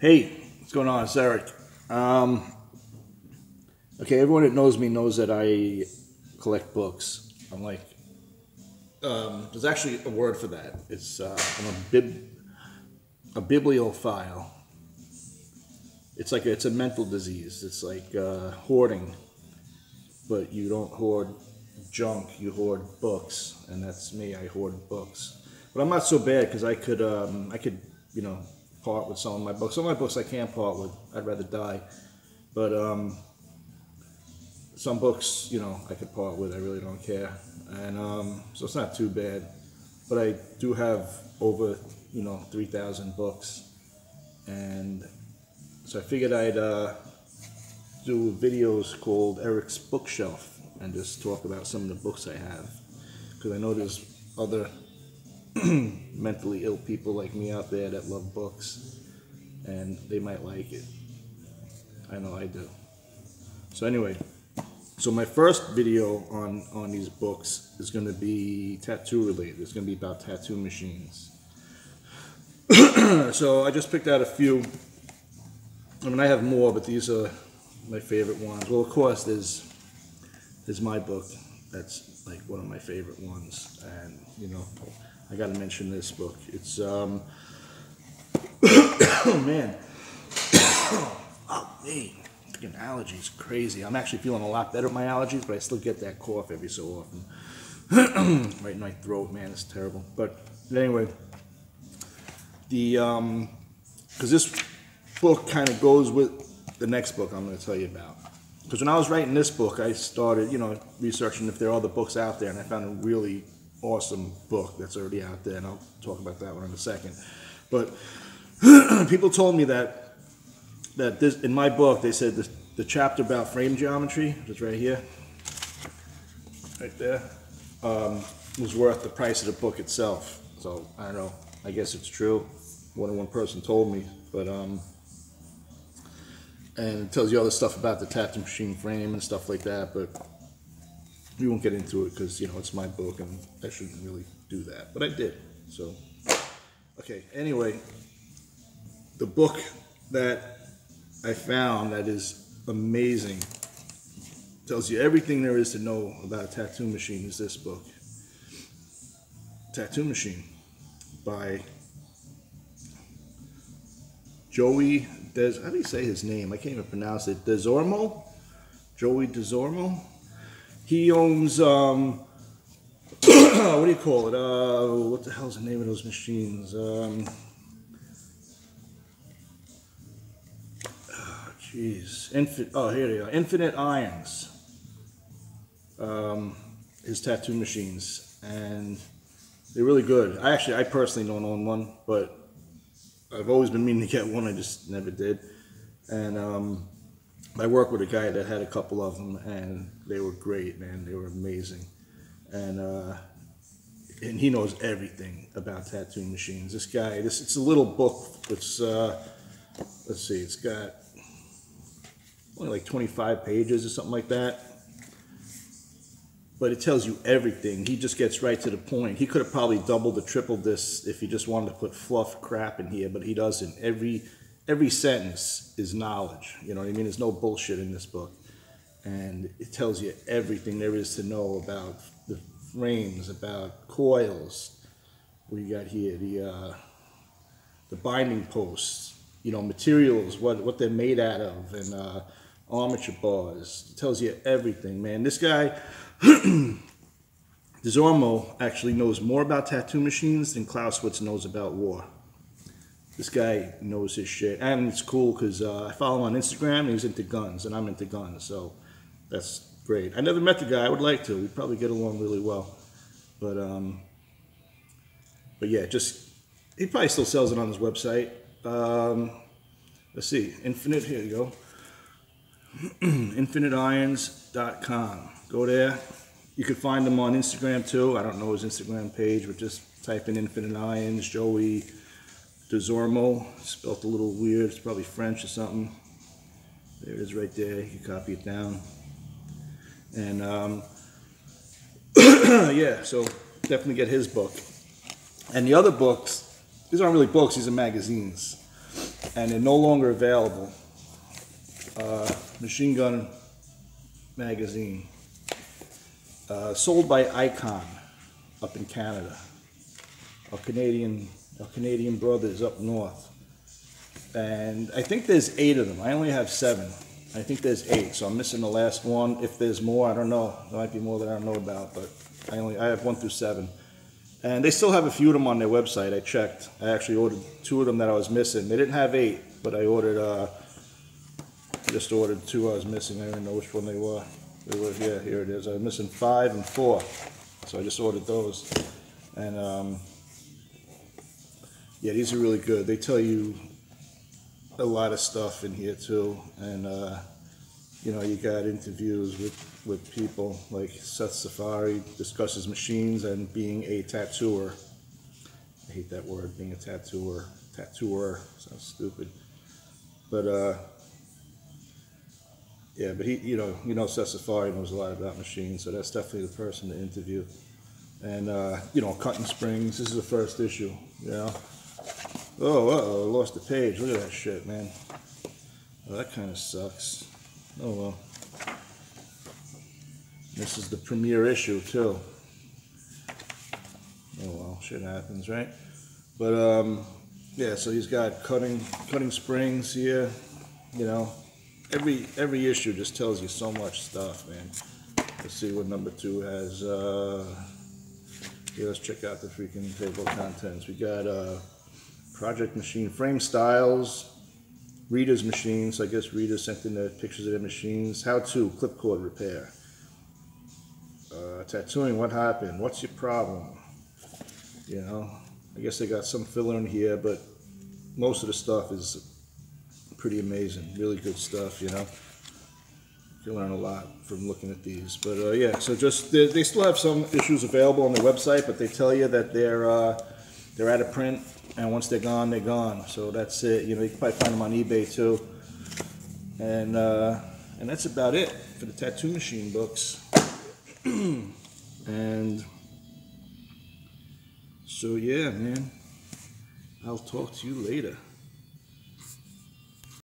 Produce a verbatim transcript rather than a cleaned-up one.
Hey, what's going on? It's Eric. Um, okay, everyone that knows me knows that I collect books. I'm like, um, there's actually a word for that. It's uh, I'm a bib, a bibliophile. It's like a, it's a mental disease. It's like uh, hoarding, but you don't hoard junk. You hoard books, and that's me. I hoard books, but I'm not so bad because I could um, I could you know. part with some of my books. Some of my books I can't part with. I'd rather die. But um, some books, you know, I could part with. I really don't care. And um, so it's not too bad. But I do have over, you know, three thousand books. And so I figured I'd uh, do videos called Eric's Bookshelf and just talk about some of the books I have. Because I know there's other mentally ill people like me out there that love books, and they might like it. I know I do. So anyway, so my first video on on these books is going to be tattoo related. It's going to be about tattoo machines. So I just picked out a few. I mean, I have more, but these are my favorite ones. Well, of course, there's there's my book. That's like one of my favorite ones, and you know, I gotta mention this book. It's um, oh man, oh hey, freaking allergies, crazy. I'm actually feeling a lot better with my allergies, but I still get that cough every so often, right in my throat. Man, it's terrible. But anyway, the um, because this book kind of goes with the next book I'm going to tell you about. Because when I was writing this book, I started, you know, researching if there are other books out there, and I found a really awesome book that's already out there, and I'll talk about that one in a second. But people told me that that this in my book, they said this, the chapter about frame geometry, which is right here, right there, um, was worth the price of the book itself. So I don't know. I guess it's true. One one person told me, but um. And it tells you all the stuff about the tattoo machine frame and stuff like that, but we won't get into it because, you know, it's my book and I shouldn't really do that. But I did, so. Okay, anyway, the book that I found that is amazing, tells you everything there is to know about a tattoo machine, is this book. Tattoo Machine by Joey DeZormo. How do you say his name? I can't even pronounce it. DeZormo? Joey DeZormo? He owns, um, what do you call it? Uh, what the hell's the name of those machines? Um, oh, jeez. Infi- oh, here they are. Infinite Irons. Um, his tattoo machines. And they're really good. I actually, I personally don't own one, but I've always been meaning to get one. I just never did. And um, I worked with a guy that had a couple of them, and they were great, man. They were amazing. And uh, and he knows everything about tattoo machines. This guy, this it's a little book. It's, uh, let's see, it's got only like twenty-five pages or something like that. But it tells you everything. He just gets right to the point. He could have probably doubled or tripled this if he just wanted to put fluff crap in here, but he doesn't. Every every sentence is knowledge. You know what I mean? There's no bullshit in this book. And it tells you everything there is to know about the frames, about coils. What do you got here? The, uh, the binding posts, you know, materials, what, what they're made out of, and uh, armature bars. It tells you everything, man. This guy... DeZormo actually knows more about tattoo machines than Clausewitz knows about war. This guy knows his shit, and it's cool because uh, I follow him on Instagram, and he's into guns, and I'm into guns, so that's great. I never met the guy. I would like to. We'd probably get along really well, but um, but yeah, just he probably still sells it on his website. Um, let's see, Infinite. Here you go. infinite irons dot com. Go there. You can find him on Instagram too. I don't know his Instagram page, but just type in Infinite Irons, Joey DeZormo. Spelt a little weird. It's probably French or something. There it is right there. You copy it down. And um, yeah, so definitely get his book. And the other books, these aren't really books. These are magazines. and they're no longer available. Uh, Machine Gun Magazine, uh, sold by Icon up in Canada, our Canadian, our Canadian brothers up north. And I think there's eight of them. I only have seven. I think there's eight, so I'm missing the last one. If there's more, I don't know. There might be more that I don't know about, but I only I have one through seven. And they still have a few of them on their website. I checked. I actually ordered two of them that I was missing. They didn't have eight, but I ordered, uh, just ordered two I was missing. I don't know which one they were. They were, yeah, here it is. I was missing five and four. So I just ordered those. And, um, yeah, these are really good. They tell you a lot of stuff in here, too. And, uh, you know, you got interviews with... with people like Seth Safari discusses machines and being a tattooer. I hate that word, being a tattooer. Tattooer sounds stupid, but uh, yeah. But he, you know, you know, Seth Safari knows a lot about machines, so that's definitely the person to interview. And uh, you know, cutting springs. This is the first issue. You know, oh, uh oh, lost the page. Look at that shit, man. Well, that kind of sucks. Oh well. This is the premiere issue, too. Oh, well, shit happens, right? But, um, yeah, so he's got cutting cutting springs here. You know, every every issue just tells you so much stuff, man. Let's see what number two has. Uh, yeah, let's check out the freaking table of contents. We got uh, Project Machine Frame Styles, Reader's Machines. I guess readers sent in their pictures of their machines. How to Clipcord Repair. Uh, tattooing, what happened? What's your problem? You know, I guess they got some filler in here, but most of the stuff is pretty amazing. Really good stuff, you know. You learn a lot from looking at these. But uh, yeah, so just they, they still have some issues available on their website, but they tell you that they're uh, they're out of print, and once they're gone, they're gone. So that's it. You know, you can probably find them on eBay too. And uh, and that's about it for the tattoo machine books. And so yeah, man, I'll talk to you later.